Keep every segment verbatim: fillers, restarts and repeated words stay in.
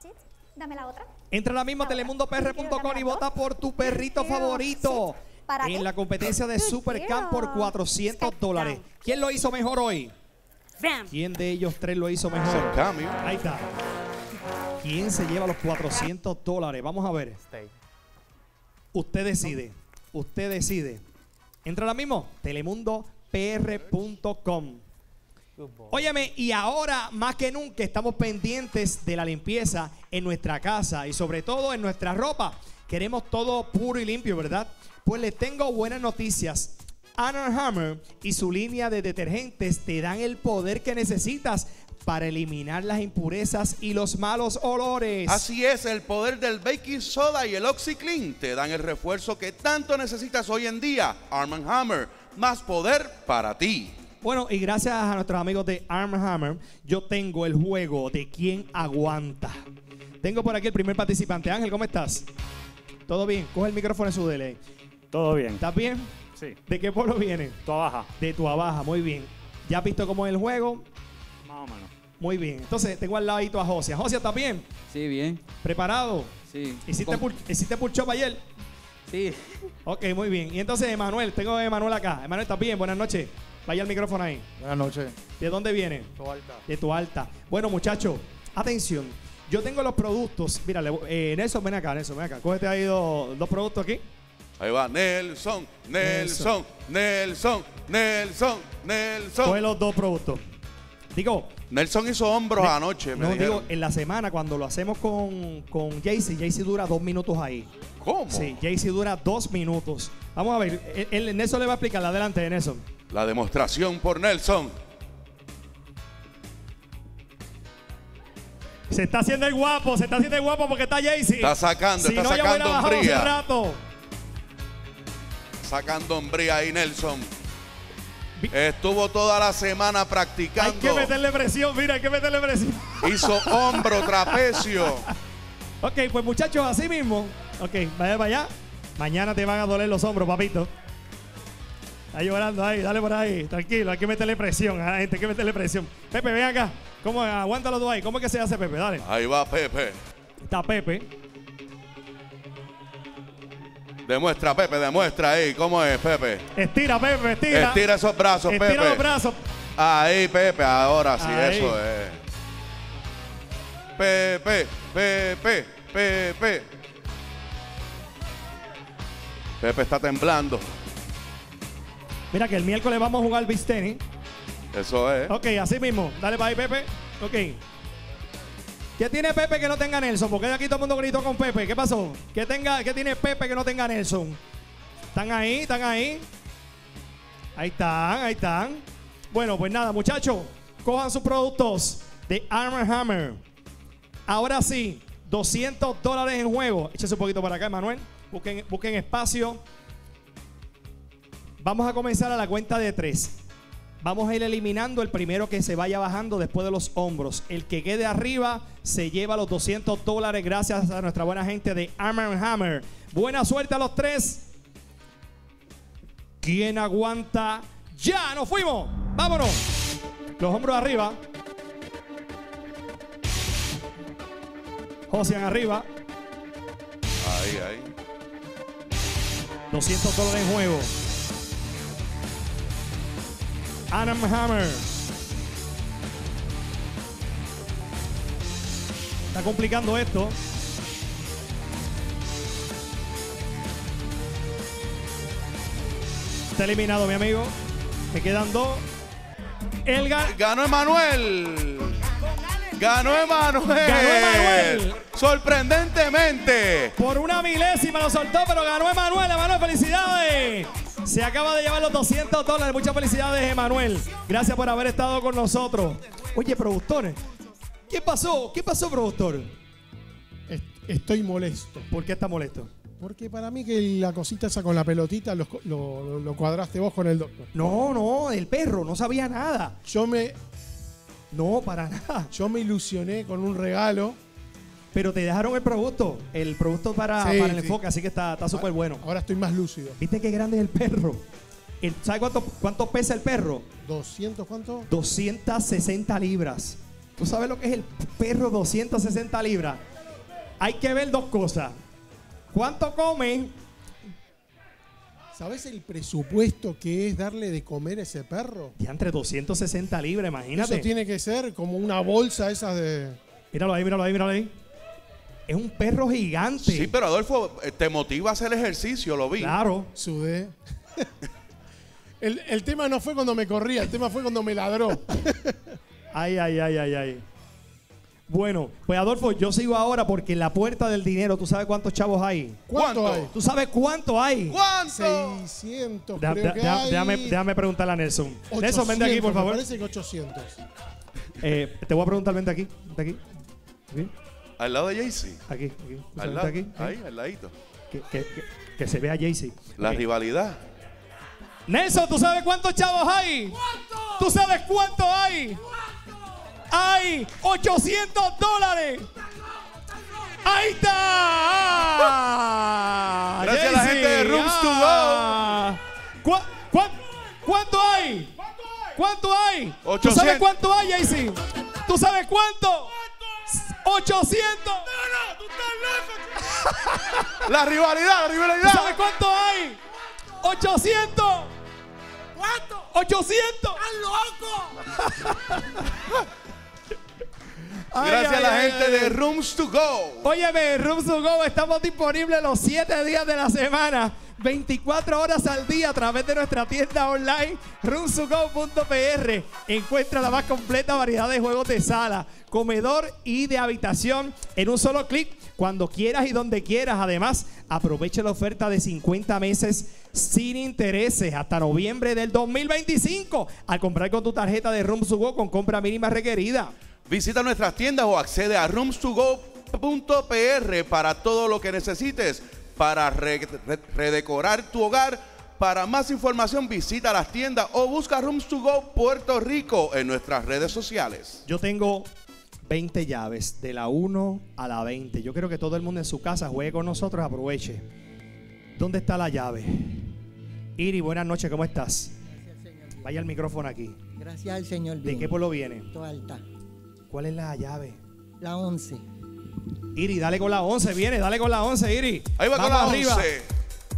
Sit. Dame la otra. Entra la misma telemundo p r punto com y vota por tu perrito favorito en la competencia de Supercam por cuatrocientos dólares. ¿Quién lo hizo mejor hoy? ¿Quién de ellos tres lo hizo mejor? Ahí está. ¿Quién se lleva los cuatrocientos dólares? Vamos a ver. Usted decide. Usted decide. Entra ahora mismo. telemundo p r punto com. Óyeme, y ahora más que nunca estamos pendientes de la limpieza en nuestra casa y sobre todo en nuestra ropa. Queremos todo puro y limpio, ¿verdad? Pues les tengo buenas noticias. Arm and Hammer y su línea de detergentes te dan el poder que necesitas para eliminar las impurezas y los malos olores. Así es, el poder del baking soda y el OxyClean te dan el refuerzo que tanto necesitas hoy en día. Arm and Hammer, más poder para ti. Bueno, y gracias a nuestros amigos de Arm and Hammer, yo tengo el juego de quién aguanta. Tengo por aquí el primer participante. Ángel, ¿cómo estás? ¿Todo bien? Coge el micrófono y súbele. Todo bien. ¿Estás bien? Sí. ¿De qué pueblo vienes? Tuabaja. De Tuabaja, muy bien. ¿Ya has visto cómo es el juego? Más o menos. Muy bien. Entonces, tengo al ladito a José. ¿José, estás bien? Sí, bien. ¿Preparado? Sí. ¿Hiciste, pul ¿Hiciste pull-shop ayer? Sí. Ok, muy bien. Y entonces, Emanuel, tengo a Emanuel acá. Emanuel, ¿estás bien? Buenas noches. Vaya al micrófono ahí. Buenas noches. ¿De dónde viene? Toalta. De Toalta. Bueno, muchachos, atención. Yo tengo los productos. Mira, eh, Nelson, ven acá, Nelson, ven acá. Cógete ahí dos, dos productos aquí. Ahí va, Nelson, Nelson, Nelson, Nelson, Nelson. Coge los dos productos. Digo. Nelson hizo hombros ne anoche, me No, dijeron. digo, en la semana cuando lo hacemos con, con Jaycee, Jaycee dura dos minutos ahí. ¿Cómo? Sí, Jaycee dura dos minutos. Vamos a ver, el, el Nelson le va a explicar. Adelante, Nelson. La demostración por Nelson. Se está haciendo el guapo, se está haciendo el guapo porque está Jaycee. Está sacando, si está no, sacando hombría. Rato. Sacando hombría ahí Nelson. Estuvo toda la semana practicando. Hay que meterle presión, mira, hay que meterle presión. Hizo hombro, trapecio. Ok, pues muchachos, así mismo. Ok, vaya para allá. Mañana te van a doler los hombros, papito. Está llorando ahí, dale por ahí, tranquilo, hay que meterle presión a la gente, hay que meterle presión. Pepe, ven acá, ¿cómo, aguántalo tú ahí? ¿Cómo es que se hace, Pepe? Dale. Ahí va Pepe. Está Pepe. Demuestra, Pepe, demuestra ahí, ¿cómo es, Pepe? Estira, Pepe, estira. Estira esos brazos, estira Pepe. Estira los brazos. Ahí, Pepe, ahora sí, ahí. Eso es. Pepe, Pepe, Pepe. Pepe está temblando. Mira que el miércoles vamos a jugar beach tenis. Eso es. Ok, así mismo. Dale para ahí, Pepe. Ok. ¿Qué tiene Pepe que no tenga Nelson? Porque aquí todo el mundo gritó con Pepe. ¿Qué pasó? ¿Qué, tenga, qué tiene Pepe que no tenga Nelson? ¿Están ahí? ¿Están ahí? Ahí están, ahí están. Bueno, pues nada, muchachos. Cojan sus productos de Arm and Hammer. Ahora sí, doscientos dólares en juego. Échese un poquito para acá, Emanuel. Busquen, busquen espacio. Vamos a comenzar a la cuenta de tres. Vamos a ir eliminando el primero que se vaya bajando después de los hombros. El que quede arriba se lleva los doscientos dólares gracias a nuestra buena gente de Arm and Hammer. Buena suerte a los tres. ¿Quién aguanta? ¡Ya! ¡Nos fuimos! ¡Vámonos! Los hombros arriba. Josian arriba. Ahí, ahí. doscientos dólares en juego. Arm and Hammer. Está complicando esto. Está eliminado, mi amigo. Me quedan dos. El ga ganó Emanuel. Ganó Emanuel. Ganó Emanuel. Sorprendentemente. Por una milésima lo soltó, pero ganó Emanuel. Emanuel, felicidades. Se acaba de llevar los doscientos dólares. Muchas felicidades, Emanuel. Gracias por haber estado con nosotros. Oye, productor, ¿qué pasó? ¿Qué pasó, productor? Estoy molesto. ¿Por qué está molesto? Porque para mí que la cosita esa con la pelotita lo, lo, lo cuadraste vos con el doctor. No, no, el perro no sabía nada. Yo me... No, para nada. Yo me ilusioné con un regalo. Pero te dejaron el producto, el producto para, sí, para el sí. enfoque, así que está súper bueno. Ahora estoy más lúcido. ¿Viste qué grande es el perro? El, ¿Sabes cuánto, cuánto pesa el perro? ¿doscientos cuánto? doscientas sesenta libras. ¿Tú sabes lo que es el perro doscientas sesenta libras? hay que ver dos cosas. ¿Cuánto comen? ¿Sabes el presupuesto que es darle de comer a ese perro? Y entre doscientas sesenta libras, imagínate. Eso tiene que ser como una bolsa esas de... Míralo ahí, míralo ahí, míralo ahí. Es un perro gigante. Sí, pero Adolfo, te motiva a hacer ejercicio, lo vi. Claro. Sudé. el, el tema no fue cuando me corría, el tema fue cuando me ladró. ay, ay, ay, ay, ay. Bueno, pues Adolfo, yo sigo ahora porque en la puerta del dinero, ¿tú sabes cuántos chavos hay? ¿Cuánto, ¿Cuánto hay? ¿Tú sabes cuánto hay? ¿Cuánto? seiscientos, da, creo da, que da, hay. Déjame, déjame preguntarle a Nelson. ochocientos, Nelson, vente aquí, por favor. Me parece que ochocientos. Eh, te voy a preguntar, vente aquí, vente aquí. ¿Aquí? Al lado de Jay-Z. Aquí, aquí. Al lado, aquí, ahí, ¿eh? Al ladito. Que, que, que, que se vea Jay-Z. La okay. rivalidad. Nelson, ¿tú sabes cuántos chavos hay? ¿Cuánto? ¿Tú sabes cuánto hay? ¿Cuánto? ¡Hay ochocientos dólares! ¡Ahí está! Gracias a la gente de Rooms to Go. ¿Cu cu ¿Cuánto hay? ¿Cuánto hay? ochocientos. ¿Tú sabes cuánto hay, Jay-Z? ¿Tú sabes cuánto? ochocientos. No, no, tú estás loco. La rivalidad, la rivalidad. ¿Tú sabes cuánto hay? ochocientos. ¿Cuánto? ochocientos. ¡Estás loco! ay, Gracias ay, a la ay, gente ay. de Rooms to Go. Óyeme, Rooms to Go, estamos disponibles los siete días de la semana, veinticuatro horas al día a través de nuestra tienda online rooms to go punto p r. Encuentra la más completa variedad de juegos de sala, comedor y de habitación en un solo clic, cuando quieras y donde quieras. Además, aprovecha la oferta de cincuenta meses sin intereses hasta noviembre del dos mil veinticinco al comprar con tu tarjeta de Rooms to Go con compra mínima requerida. Visita nuestras tiendas o accede a rooms to go punto p r para todo lo que necesites para re re redecorar tu hogar. Para más información, visita las tiendas o busca Rooms to Go Puerto Rico en nuestras redes sociales. Yo tengo veinte llaves, de la uno a la veinte. Yo creo que todo el mundo en su casa juegue con nosotros, aproveche. ¿Dónde está la llave? Iri, buenas noches, ¿cómo estás? Gracias, señor. Vaya el micrófono aquí. Gracias al Señor. Bien. ¿De qué pueblo viene? Toda Alta. ¿Cuál es la llave? La once. Iri, dale con la once, viene, dale con la once, Iri. Ahí va. Vamos con la arriba. once.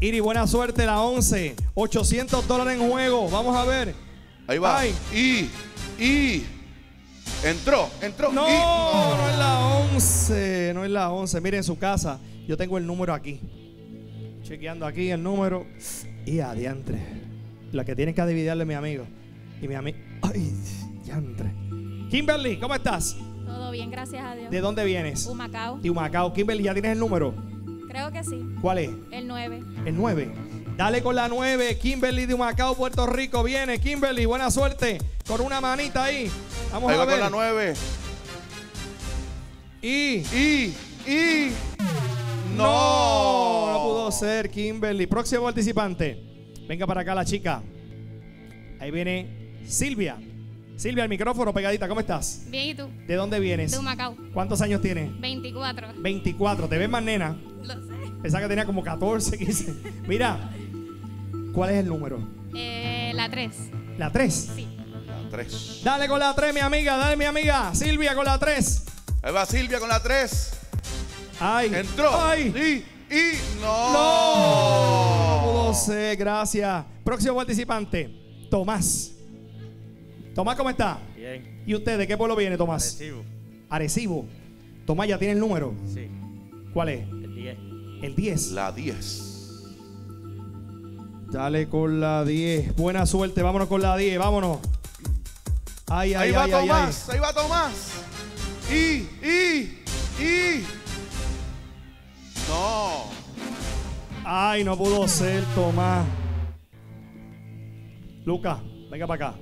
Iri, buena suerte, la once. ochocientos dólares en juego, vamos a ver. Ahí va. Ay. Y, y, entró, entró. No, y. no, no es la once, no es la once. Mire, en su casa, yo tengo el número aquí. Chequeando aquí el número. Y adiantre. La que tienen que adivinarle, mi amigo. Y mi amigo. Ay, diantre. Kimberly, ¿cómo estás? Todo bien, gracias a Dios. ¿De dónde vienes? Humacao. De Humacao. Kimberly, ¿ya tienes el número? Creo que sí. ¿Cuál es? El nueve. El nueve. Dale con la nueve. Kimberly de Humacao, Puerto Rico. Viene, Kimberly, buena suerte. Con una manita ahí. Vamos ahí a va ver. Con la nueve. Y. Y. Y. No. No pudo ser, Kimberly. Próximo participante. Venga para acá la chica. Ahí viene Silvia. Silvia, el micrófono pegadita, ¿cómo estás? Bien, ¿y tú? ¿De dónde vienes? De Humacao. ¿Cuántos años tienes? veinticuatro. veinticuatro, ¿te ves más nena? Lo sé. Pensaba que tenía como catorce, quince. Mira, ¿cuál es el número? Eh, la tres. ¿La tres? Sí. La tres. Dale con la tres, mi amiga, dale, mi amiga. Silvia con la tres. Ahí va Silvia con la tres. Ay. Entró. Ay. Y, y, no. No. No lo sé, gracias. Próximo participante, Tomás. Tomás, ¿cómo está? Bien. ¿Y usted de qué pueblo viene, Tomás? Arecibo. Arecibo. Tomás, ¿ya tiene el número? Sí. ¿Cuál es? El diez. El diez. La diez. Dale con la diez. Buena suerte, vámonos con la diez, vámonos. Ay, ay, ahí ay, va ay, Tomás, ay. Ahí va Tomás. Y, y, y. No. Ay, no pudo ser, Tomás. Lucas, venga para acá.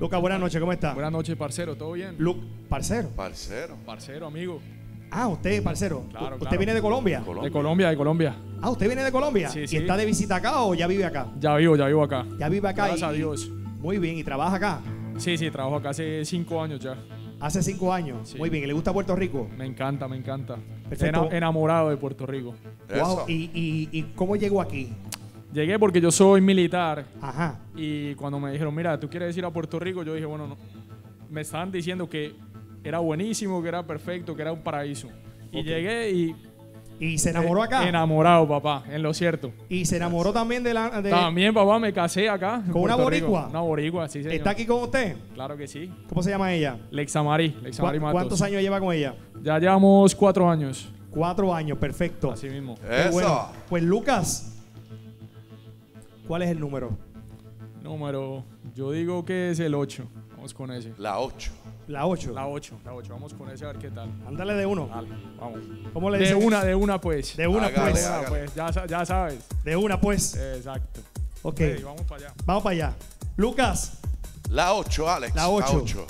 Lucas, buenas noches, ¿cómo está? Buenas noches, parcero, ¿todo bien? Lu ¿Parcero? Parcero. Parcero, amigo. Ah, usted, parcero. Claro, ¿Usted claro. viene de Colombia? de Colombia? De Colombia, de Colombia. Ah, ¿usted viene de Colombia? Sí, sí. ¿Y está de visita acá o ya vive acá? Ya vivo, ya vivo acá. Ya vive acá. Gracias y, a Dios. Muy bien, ¿y trabaja acá? Sí, sí, trabajo acá hace cinco años ya. ¿Hace cinco años? Sí. Muy bien, ¿y le gusta Puerto Rico? Me encanta, me encanta. Perfecto. Enamorado de Puerto Rico. Wow. ¿Y, y, ¿Y cómo llegó aquí? Llegué porque yo soy militar. Ajá. Y cuando me dijeron, mira, ¿tú quieres ir a Puerto Rico? Yo dije, bueno, no. Me estaban diciendo que era buenísimo, que era perfecto, que era un paraíso. Y okay. llegué y... Y se enamoró acá. Enamorado, papá, en lo cierto. Y se enamoró también de la... De... También, papá, me casé acá. ¿Con una boricua? Rico. Una boricua, sí, señor. ¿Está aquí con usted? Claro que sí. ¿Cómo se llama ella? Lexamari, Lexamari Matos. ¿Cuántos años lleva con ella? Ya llevamos cuatro años. Cuatro años, perfecto. Así mismo. Eso. Bueno, pues Lucas, ¿cuál es el número? Número, yo digo que es el ocho. Vamos con ese. La ocho. La ocho. La ocho, la ocho. Vamos con ese a ver qué tal. Ándale de uno. Dale, vamos. ¿Cómo le dices? De una, de una pues. De una hágale, pues. Hágale. pues. Ya, ya sabes. De una pues. Exacto. Ok. Sí, vamos para allá. Vamos para allá. Lucas. La ocho, Alex. La ocho. La ocho.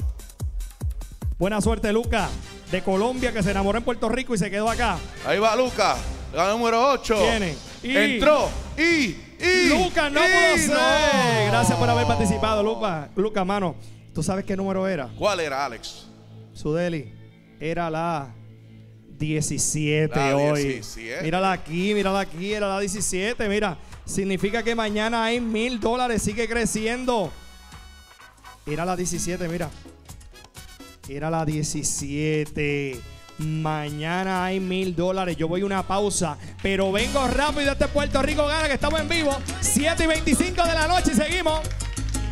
Buena suerte, Lucas. De Colombia, que se enamoró en Puerto Rico y se quedó acá. Ahí va, Lucas. La número ocho. Viene. Y... Entró. Y... y Lucas, no puedo ser. No. Gracias por haber participado, Lucas. Lucas, mano. ¿Tú sabes qué número era? ¿Cuál era, Alex? Sudeli, era la diecisiete la hoy. diecisiete. Mírala aquí, mírala aquí, era la diecisiete, mira. Significa que mañana hay mil dólares, sigue creciendo. Era la diecisiete, mira. Era la diecisiete. Mañana hay mil dólares. Yo voy a una pausa, pero vengo rápido a este Puerto Rico Gana, que estamos en vivo. siete y veinticinco de la noche y seguimos.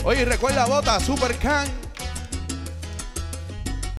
Oye, recuerda, bota Supercam.